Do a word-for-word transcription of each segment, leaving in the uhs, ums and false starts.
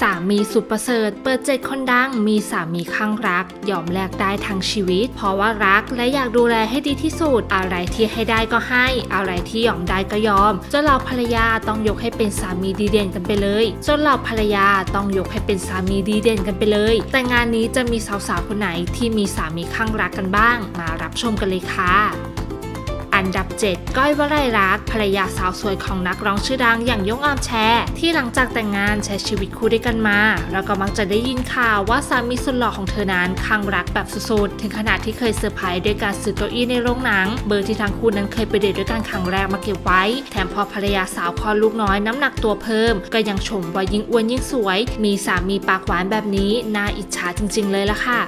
สามีสุดประเสริฐเปิดเจ็ดคนดังมีสามีข้างรักยอมแลกได้ทั้งชีวิตเพราะว่ารักและอยากดูแลให้ดีที่สุดอะไรที่ให้ได้ก็ให้อะไรที่ยอมได้ก็ยอมจนเราภรรยาต้องยกให้เป็นสามีดีเด่นกันไปเลยจนเราภรรยาต้องยกให้เป็นสามีดีเด่นกันไปเลยแต่งานนี้จะมีสาวๆคนไหนที่มีสามีข้างรักกันบ้างมารับชมกันเลยค่ะอันดับเจ็ดก้อยวลัยรัตน์ภรรยาสาวสวยของนักร้องชื่อดังอย่างยงออมแชร์ที่หลังจากแต่งงานใช้ชีวิตคู่ด้วยกันมาแล้วก็มักจะได้ยินข่าวว่าสามีสุดหล่อของเธอนั้นข้างรักแบบสุดๆถึงขนาดที่เคยเซอร์ไพรส์ด้วยการซื้อเก้าอี้ในโรงหนังเบอร์ที่ทั้งคู่นั้นเคยไปเดทด้วยกันครั้งแรกมาเก็บไว้แถมพอภรรยาสาวคลอดลูกน้อยน้ำหนักตัวเพิ่มก็ยังชมว่ายิ่งอ้วนยิ่งสวยมีสามีปากหวานแบบนี้น่าอิจฉาจริงๆเลยล่ะค่ะ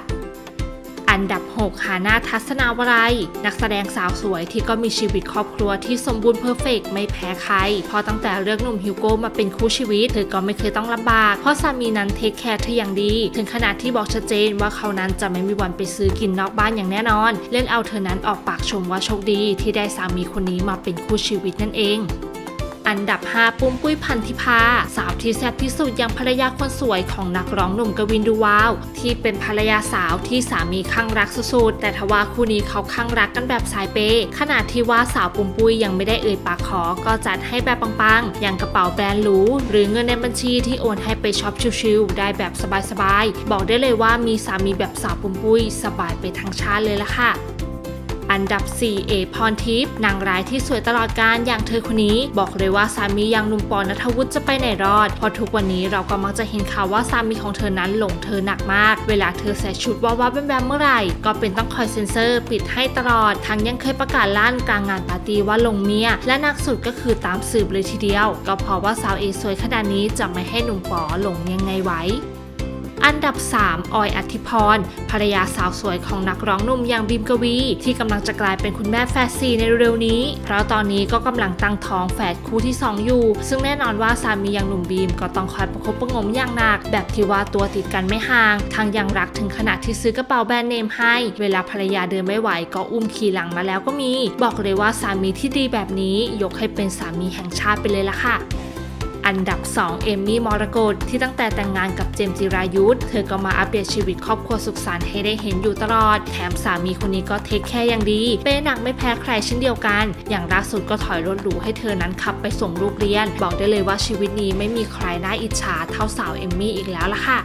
อันดับหกหานาทัศนาวรัยนักแสดงสาวสวยที่ก็มีชีวิตครอบครัวที่สมบูรณ์เพอร์เฟกต์ไม่แพ้ใครพอตั้งแต่เลือกหนุ่มฮิวโก้มาเป็นคู่ชีวิตเธอก็ไม่เคยต้องลำบากเพราะสามีนั้นเทคแคร์เธออย่างดีถึงขนาดที่บอกชัดเจนว่าเขานั้นจะไม่มีวันไปซื้อกินนอกบ้านอย่างแน่นอนเล่นเอาเธอนั้นออกปากชมว่าโชคดีที่ได้สามีคนนี้มาเป็นคู่ชีวิตนั่นเองอันดับห้าปุ้มปุ้ยพันธิพาสาวที่แซ่บที่สุดยังภรรยาคนสวยของนักร้องหนุ่มกวินดูวาวที่เป็นภรรยาสาวที่สามีข้างรักสุดๆแต่ทว่าคู่นี้เขาข้างรักกันแบบสายเปย์ขนาดที่ว่าสาวปุ้มปุ้ยยังไม่ได้เอ่ยปากขอก็จัดให้แบบปังๆอย่างกระเป๋าแบรนด์หรูหรือเงินในบัญชีที่โอนให้ไปช็อปชิลๆได้แบบสบายๆบอกได้เลยว่ามีสามีแบบสาวปุ้มปุ้ยสบายไปทั้งชาติเลยล่ะค่ะอันดับสี่เอพรทิพย์นางร้ายที่สวยตลอดกาลอย่างเธอคนนี้บอกเลยว่าสามีอย่างหนุ่มปอณัฐวุฒิจะไปไหนรอดเพราะทุกวันนี้เราก็มักจะเห็นข่าวว่าสามีของเธอนั้นหลงเธอหนักมากเวลาเธอใส่ชุดว้าวๆแบมๆเมื่อไหร่ก็เป็นต้องคอยเซ็นเซอร์ปิดให้ตลอดทั้งยังเคยประกาศลั่นกลางงานปาร์ตี้ว่าหลงเมียและหนักสุดก็คือตามสืบเลยทีเดียวก็เพราะว่าสาวเอสวยขนาดนี้จะไม่ให้หนุ่มปอหลงยังไงไหวอันดับสามออยอธิพรภรรยาสาวสวยของนักร้องหนุ่มอย่างบีมกวีที่กำลังจะกลายเป็นคุณแม่แฝดสี่ในเร็วๆนี้เพราะตอนนี้ก็กำลังตั้งท้องแฝดคู่ที่สองอยู่ซึ่งแน่นอนว่าสามีอย่างหนุ่มบีมก็ต้องคอยประคบประงมอย่างหนักแบบที่ว่าตัวติดกันไม่ห่างทางยังรักถึงขนาดที่ซื้อกระเป๋าแบรนด์เนมให้เวลาภรรยาเดินไม่ไหวก็อุ้มขี่หลังมาแล้วก็มีบอกเลยว่าสามีที่ดีแบบนี้ยกให้เป็นสามีแห่งชาติไปเลยล่ะค่ะอันดับสองเอมมี่มรกตที่ตั้งแต่แต่งงานกับเจมส์จิรายุทธเธอก็มาอัปเดตชีวิตครอบครัวสุขสันต์ให้ได้เห็นอยู่ตลอดแถมสามีคนนี้ก็เทคแคร์อย่างดีเป้หนักไม่แพ้ใครเช่นเดียวกันอย่างล่าสุดก็ถอยรถหรูให้เธอนั้นขับไปส่งลูกเรียนบอกได้เลยว่าชีวิตนี้ไม่มีใครน่าอิจฉาเท่าสาวเอมมี่อีกแล้วล่ะค่ะ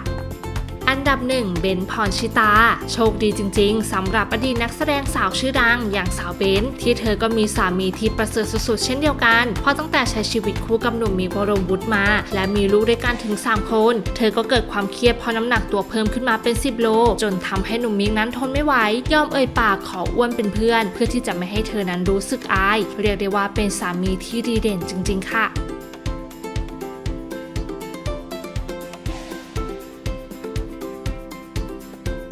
อันดับหนึ่งเบนพรชิตาโชคดีจริงๆสำหรับอดีตนักแสดงสาวชื่อดังอย่างสาวเบนที่เธอก็มีสามีที่ประเสริฐสุดๆเช่นเดียวกันเพราะตั้งแต่ใช้ชีวิตคู่กับหนุ่มมิก วรงค์วุฒิมาและมีลูกด้วยกันถึงสามคนเธอก็เกิดความเครียดเพราะน้ำหนักตัวเพิ่มขึ้นมาเป็นสิบโลจนทำให้หนุ่มมิกนั้นทนไม่ไหวยอมเอ่ยปากขออ้วนเป็นเพื่อนเพื่อที่จะไม่ให้เธอนั้นรู้สึกอายเรียกได้ว่าเป็นสามีที่ดีเด่นจริงๆค่ะ